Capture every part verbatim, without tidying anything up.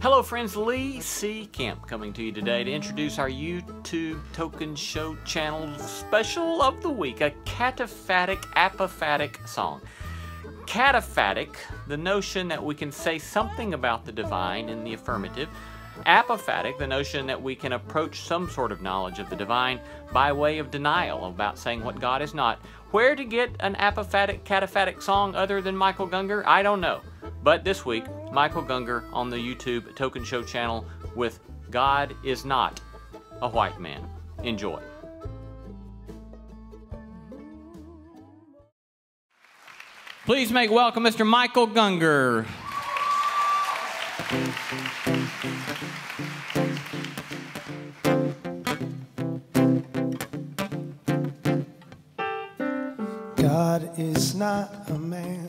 Hello friends, Lee C. Camp coming to you today to introduce our YouTube Token Show channel special of the week, a cataphatic, apophatic song. Cataphatic, the notion that we can say something about the divine in the affirmative. Apophatic, the notion that we can approach some sort of knowledge of the divine by way of denial about saying what God is not. Where to get an apophatic, cataphatic song other than Michael Gungor? I don't know. But this week, Michael Gungor on the YouTube Token Show channel with God is Not a White Man. Enjoy. Please make welcome Mister Michael Gungor. God is not a man.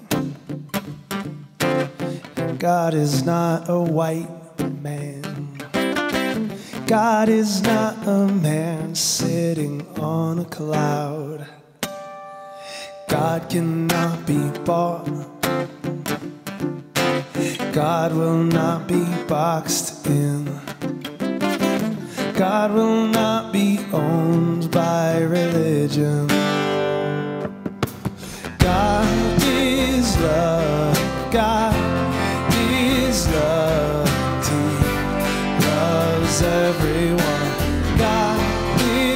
God is not a white man. God is not a man sitting on a cloud. God cannot be bought. God will not be boxed in. God will not be owned by religion. God is love. God is love. He loves everyone. God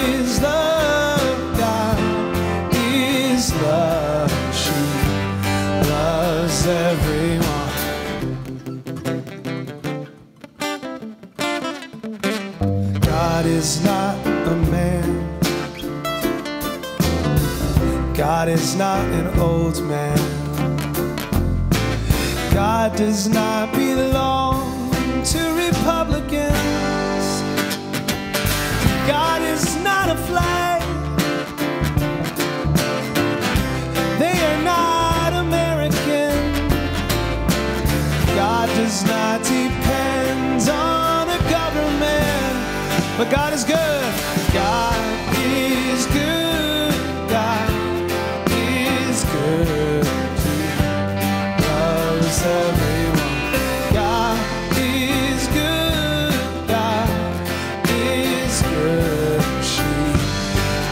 is love. God is love. She loves everyone. God is not a man. God is not an old man. God does not belong to Republicans. God is not a flag. They are not American. God does not depend on a government. But God is good. God is good. God is good. Everyone. God is good, God is good, she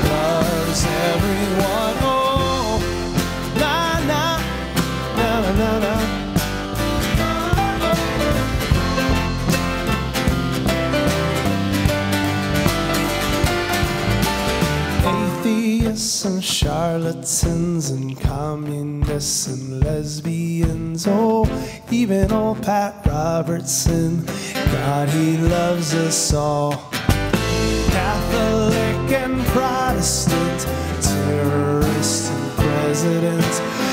loves everyone. Oh, na na, na na na. Atheists and charlatans and communists and lesbians, oh, even old Pat Robertson, God, he loves us all. Catholic and Protestant, terrorist and president.